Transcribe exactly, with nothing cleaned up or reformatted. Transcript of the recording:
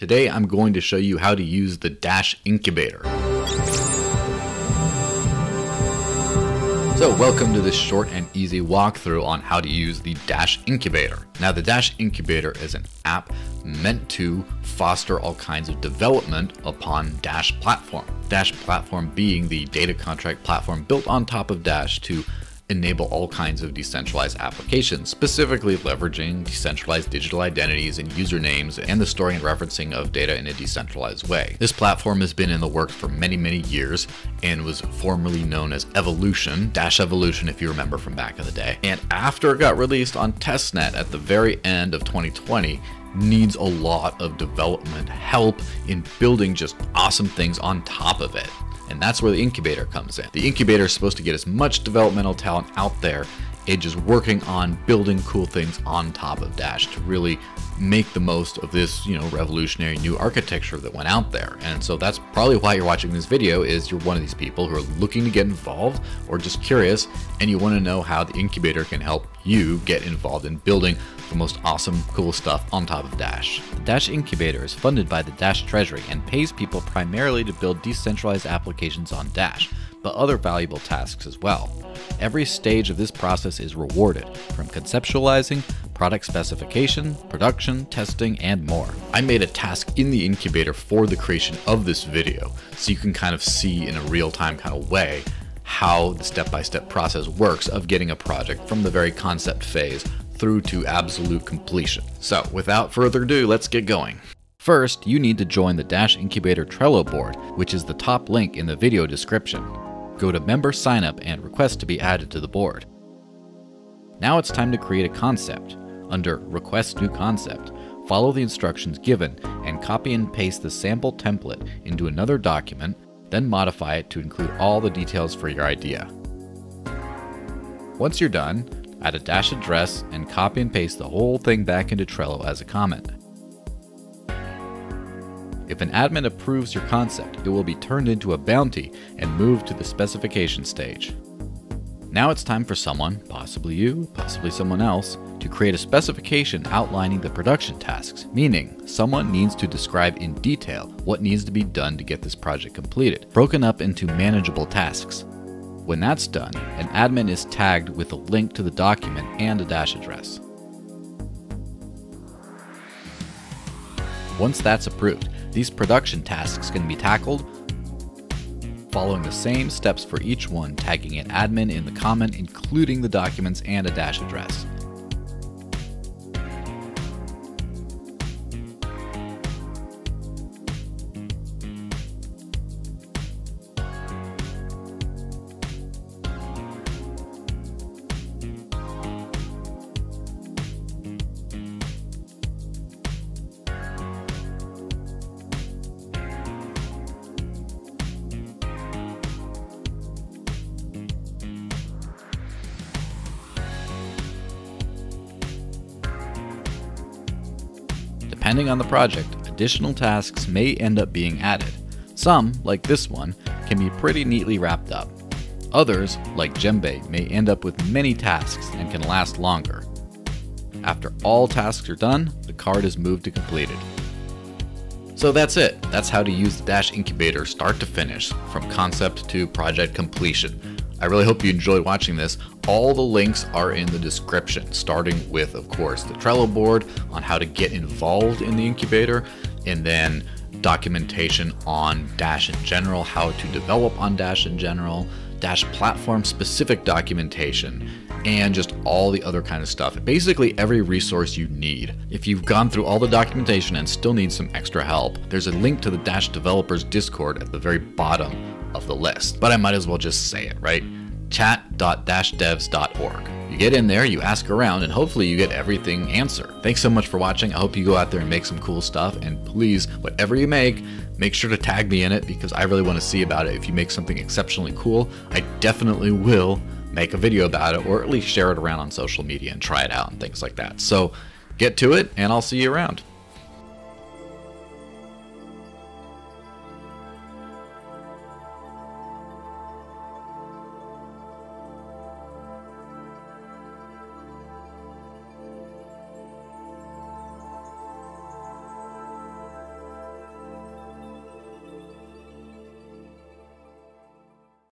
Today I'm going to show you how to use the Dash Incubator. So welcome to this short and easy walkthrough on how to use the Dash Incubator. Now the Dash Incubator is an app meant to foster all kinds of development upon Dash Platform. Dash Platform being the data contract platform built on top of Dash to enable all kinds of decentralized applications, specifically leveraging decentralized digital identities and usernames and the storing and referencing of data in a decentralized way. This platform has been in the works for many, many years and was formerly known as Evolution, Dash Evolution if you remember from back in the day. And after it got released on testnet at the very end of twenty twenty, needs a lot of development help in building just awesome things on top of it. And that's where the incubator comes in. The incubator is supposed to get as much developmental talent out there and just working on building cool things on top of Dash to really make the most of this, you know, revolutionary new architecture that went out there. And so that's probably why you're watching this video, is you're one of these people who are looking to get involved or just curious, and you want to know how the incubator can help you get involved in building the most awesome, cool stuff on top of Dash. The Dash Incubator is funded by the Dash Treasury and pays people primarily to build decentralized applications on Dash, but other valuable tasks as well. Every stage of this process is rewarded, from conceptualizing, product specification, production, testing, and more. I made a task in the incubator for the creation of this video, so you can kind of see in a real-time kind of way how the step-by-step process works of getting a project from the very concept phase through to absolute completion. So without further ado, let's get going. First, you need to join the Dash Incubator Trello board, which is the top link in the video description. Go to member sign up and request to be added to the board. Now it's time to create a concept. Under request new concept, follow the instructions given and copy and paste the sample template into another document, then modify it to include all the details for your idea. Once you're done, add a Dash address and copy and paste the whole thing back into Trello as a comment. If an admin approves your concept, it will be turned into a bounty and moved to the specification stage. Now it's time for someone, possibly you, possibly someone else, to create a specification outlining the production tasks, meaning someone needs to describe in detail what needs to be done to get this project completed, broken up into manageable tasks. When that's done, an admin is tagged with a link to the document and a Dash address. Once that's approved, these production tasks can be tackled following the same steps for each one, tagging an admin in the comment, including the documents and a Dash address. Depending on the project, additional tasks may end up being added. Some, like this one, can be pretty neatly wrapped up. Others, like Djembe, may end up with many tasks and can last longer. After all tasks are done, the card is moved to completed. So that's it. That's how to use the Dash Incubator start to finish, from concept to project completion. I really hope you enjoyed watching this. All the links are in the description, starting with, of course, the Trello board on how to get involved in the incubator, and then documentation on Dash in general, how to develop on Dash in general, Dash platform specific documentation, and just all the other kind of stuff. Basically every resource you need. If you've gone through all the documentation and still need some extra help, there's a link to the Dash Developers Discord at the very bottom of the list, but I might as well just say it, right? chat dot dash devs dot org. You get in there, you ask around, and hopefully you get everything answered. Thanks so much for watching. I hope you go out there and make some cool stuff, and please, whatever you make, make sure to tag me in it, because I really want to see about it. If you make something exceptionally cool, I definitely will make a video about it, or at least share it around on social media and try it out and things like that. So get to it, and I'll see you around.